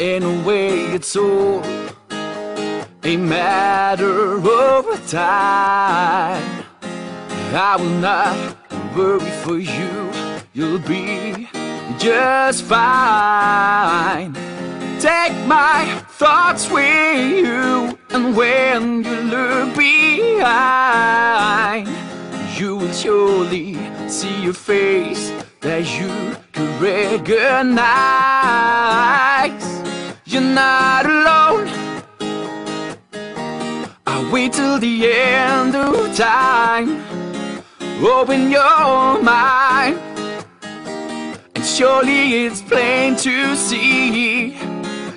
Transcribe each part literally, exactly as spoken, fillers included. in a way it's all a matter of time. I will not worry for you, you'll be just fine. Take my thoughts with you, and when you look behind, you will surely see a face that you can recognize. You're not alone. I'll wait till the end of time. Open your mind, and surely it's plain to see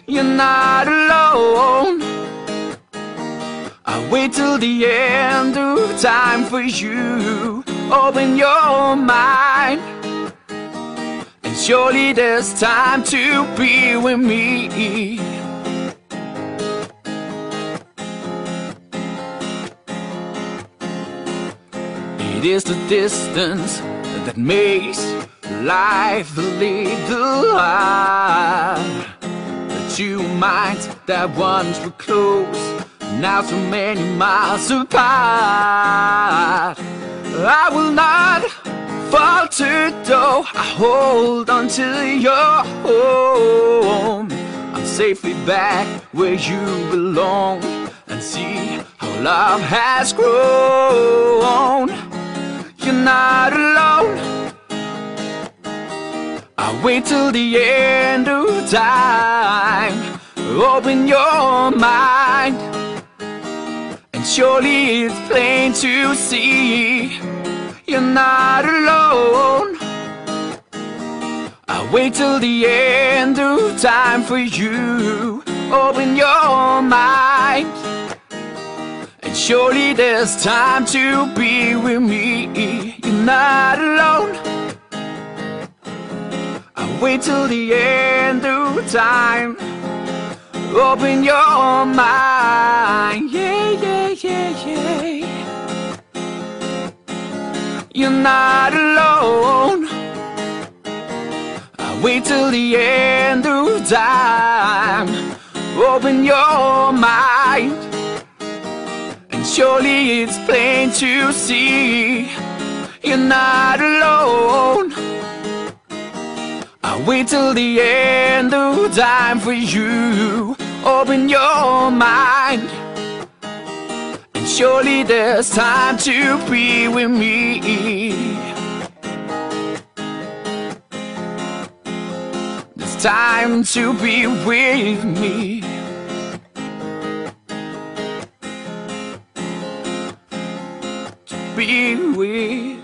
you're not alone. I'll wait till the end of time for you. Open your mind, and surely there's time to be with me. It is the distance that makes life a little hard. The two minds that once were close, now so many miles apart. I will not falter though, I hold on to your home. I'm safely back where you belong, and see how love has grown. You're not alone. I'll wait till the end of time. Open your mind, and surely it's plain to see you're not alone. I'll wait till the end of time for you. Open your mind, and surely there's time to be with me. You're not alone. I'll wait till the end of time. Open your mind, yeah, yeah, yeah, yeah. You're not alone. I'll wait till the end of time. Open your mind, and surely it's plain to see you're not alone. I'll wait till the end of time for you. Open your mind, and surely there's time to be with me. There's time to be with me. To be with